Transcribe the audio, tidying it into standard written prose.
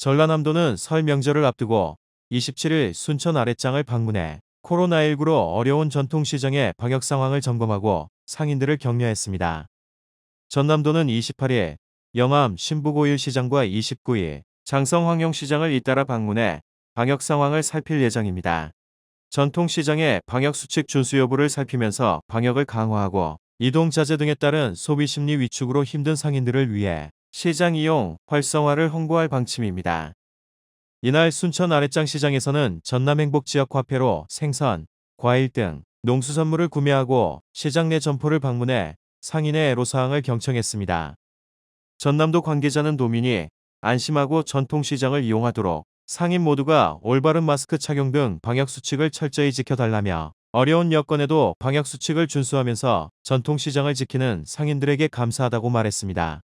전라남도는 설 명절을 앞두고 27일 순천 아랫장을 방문해 코로나19로 어려운 전통시장의 방역 상황을 점검하고 상인들을 격려했습니다. 전남도는 28일 영암 신부고일시장과 29일 장성황룡시장을 잇따라 방문해 방역 상황을 살필 예정입니다. 전통시장의 방역수칙 준수 여부를 살피면서 방역을 강화하고 이동자제 등에 따른 소비심리 위축으로 힘든 상인들을 위해 시장 이용 활성화를 홍보할 방침입니다. 이날 순천 아랫장 시장에서는 전남행복지역화폐로 생선, 과일 등 농수산물을 구매하고 시장 내 점포를 방문해 상인의 애로사항을 경청했습니다. 전남도 관계자는 도민이 안심하고 전통시장을 이용하도록 상인 모두가 올바른 마스크 착용 등 방역수칙을 철저히 지켜달라며 어려운 여건에도 방역수칙을 준수하면서 전통시장을 지키는 상인들에게 감사하다고 말했습니다.